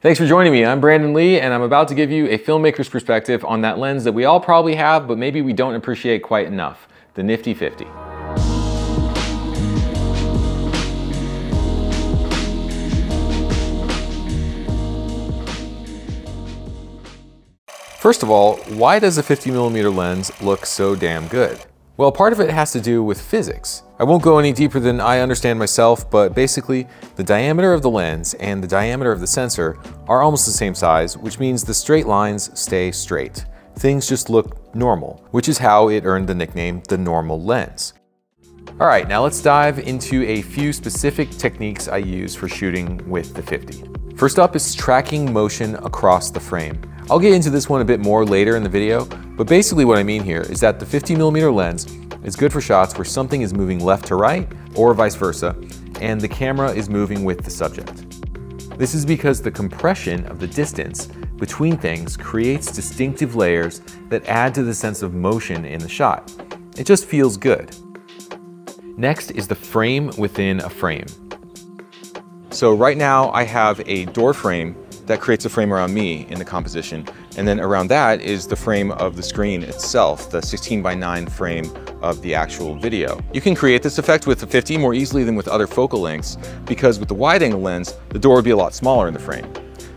Thanks for joining me. I'm Brandon Li, and I'm about to give you a filmmaker's perspective on that lens that we all probably have, but maybe we don't appreciate quite enough, the Nifty 50. First of all, why does a 50mm lens look so damn good? Well, part of it has to do with physics. I won't go any deeper than I understand myself, but basically, the diameter of the lens and the diameter of the sensor are almost the same size, which means the straight lines stay straight. Things just look normal, which is how it earned the nickname the normal lens. All right, now let's dive into a few specific techniques I use for shooting with the 50. First up is tracking motion across the frame. I'll get into this one a bit more later in the video, but basically what I mean here is that the 50mm lens is good for shots where something is moving left to right or vice versa, and the camera is moving with the subject. This is because the compression of the distance between things creates distinctive layers that add to the sense of motion in the shot. It just feels good. Next is the frame within a frame. So right now I have a door frame that creates a frame around me in the composition. And then around that is the frame of the screen itself, the 16:9 frame of the actual video. You can create this effect with the 50 more easily than with other focal lengths, because with the wide angle lens, the door would be a lot smaller in the frame.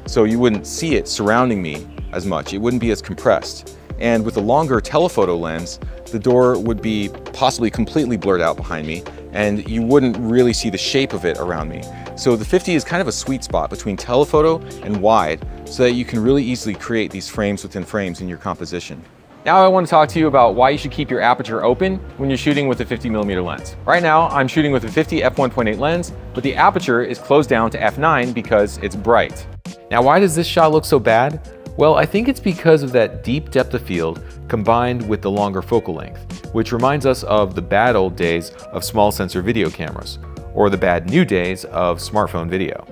So you wouldn't see it surrounding me as much. It wouldn't be as compressed. And with the longer telephoto lens, the door would be possibly completely blurred out behind me, and you wouldn't really see the shape of it around me. So the 50 is kind of a sweet spot between telephoto and wide, so that you can really easily create these frames within frames in your composition. Now I want to talk to you about why you should keep your aperture open when you're shooting with a 50mm lens. Right now, I'm shooting with a 50 f1.8 lens, but the aperture is closed down to f9 because it's bright. Now, why does this shot look so bad? Well, I think it's because of that deep depth of field combined with the longer focal length, which reminds us of the bad old days of small sensor video cameras, or the bad new days of smartphone video.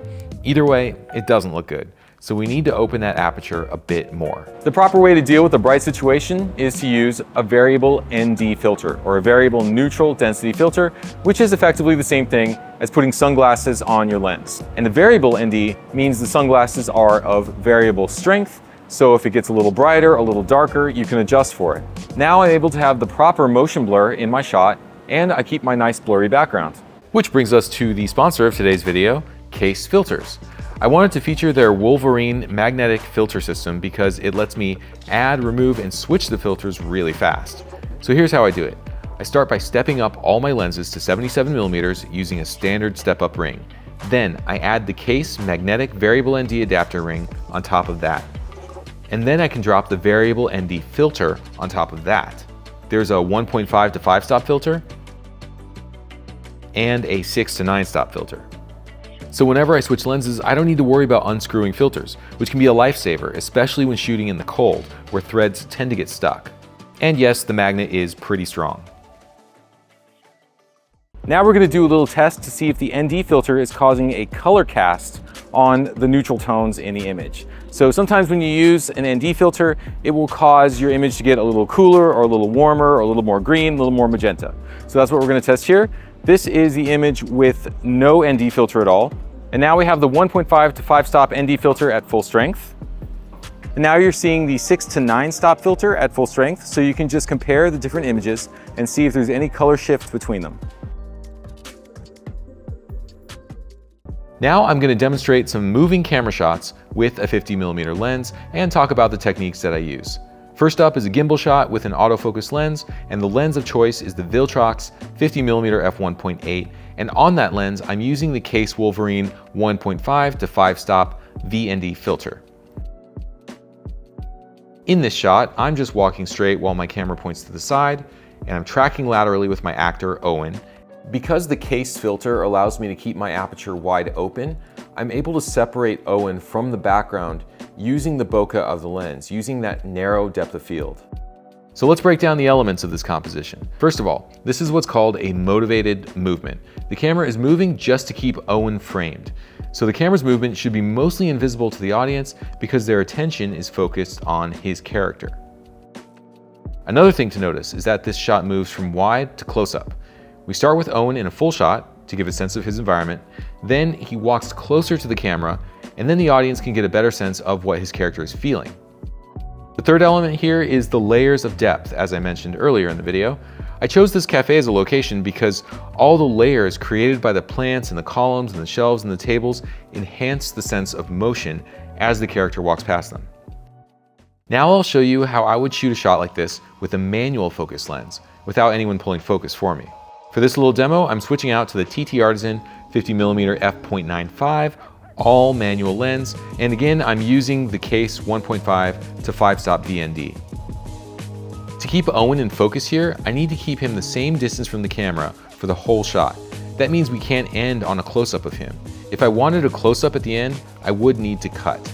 Either way, it doesn't look good, so we need to open that aperture a bit more. The proper way to deal with a bright situation is to use a variable ND filter, or a variable neutral density filter, which is effectively the same thing as putting sunglasses on your lens. And the variable ND means the sunglasses are of variable strength, so if it gets a little brighter, a little darker, you can adjust for it. Now I'm able to have the proper motion blur in my shot, and I keep my nice blurry background. Which brings us to the sponsor of today's video, Kase Filters. I wanted to feature their Wolverine magnetic filter system because it lets me add, remove, and switch the filters really fast. So here's how I do it. I start by stepping up all my lenses to 77mm using a standard step-up ring. Then I add the Kase magnetic variable ND adapter ring on top of that. And then I can drop the variable ND filter on top of that. There's a 1.5 to 5 stop filter and a 6 to 9 stop filter. So whenever I switch lenses, I don't need to worry about unscrewing filters, which can be a lifesaver, especially when shooting in the cold, where threads tend to get stuck. And yes, the magnet is pretty strong. Now we're going to do a little test to see if the ND filter is causing a color cast on the neutral tones in the image. So sometimes when you use an ND filter, it will cause your image to get a little cooler or a little warmer or a little more green, a little more magenta. So that's what we're gonna test here. This is the image with no ND filter at all. And now we have the 1.5 to 5 stop ND filter at full strength. And now you're seeing the 6 to 9 stop filter at full strength. So you can just compare the different images and see if there's any color shift between them. Now I'm gonna demonstrate some moving camera shots with a 50mm lens and talk about the techniques that I use. First up is a gimbal shot with an autofocus lens, and the lens of choice is the Viltrox 50mm f1.8, and on that lens I'm using the Kase Wolverine 1.5 to 5 stop VND filter. In this shot, I'm just walking straight while my camera points to the side, and I'm tracking laterally with my actor, Owen. Because the Kase filter allows me to keep my aperture wide open, I'm able to separate Owen from the background using the bokeh of the lens, using that narrow depth of field. So let's break down the elements of this composition. First of all, this is what's called a motivated movement. The camera is moving just to keep Owen framed. So the camera's movement should be mostly invisible to the audience because their attention is focused on his character. Another thing to notice is that this shot moves from wide to close up. We start with Owen in a full shot to give a sense of his environment, then he walks closer to the camera and then the audience can get a better sense of what his character is feeling. The third element here is the layers of depth, as I mentioned earlier in the video. I chose this cafe as a location because all the layers created by the plants and the columns and the shelves and the tables enhance the sense of motion as the character walks past them. Now I'll show you how I would shoot a shot like this with a manual focus lens without anyone pulling focus for me. For this little demo, I'm switching out to the TT Artisan 50mm f/.95 all manual lens, and again I'm using the Kase 1.5 to 5-stop DND. To keep Owen in focus here, I need to keep him the same distance from the camera for the whole shot. That means we can't end on a close-up of him. If I wanted a close-up at the end, I would need to cut.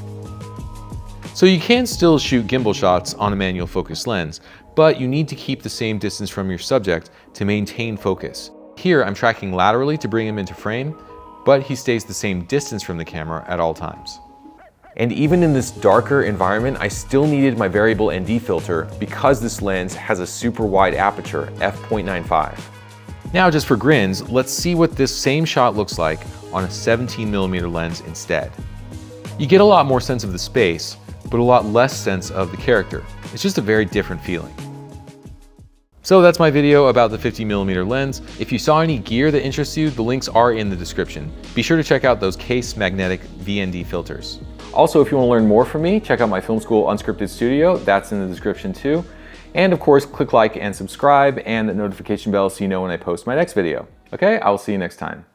So you can still shoot gimbal shots on a manual focus lens, but you need to keep the same distance from your subject to maintain focus. Here I'm tracking laterally to bring him into frame, but he stays the same distance from the camera at all times. And even in this darker environment, I still needed my variable ND filter because this lens has a super wide aperture, f/.95. Now just for grins, let's see what this same shot looks like on a 17mm lens instead. You get a lot more sense of the space, but a lot less sense of the character. It's just a very different feeling. So that's my video about the 50mm lens. If you saw any gear that interests you, the links are in the description. Be sure to check out those Kase magnetic VND filters. Also, if you want to learn more from me, check out my Film School Unscripted Studio. That's in the description too. And of course, click like and subscribe and the notification bell so you know when I post my next video. Okay, I'll see you next time.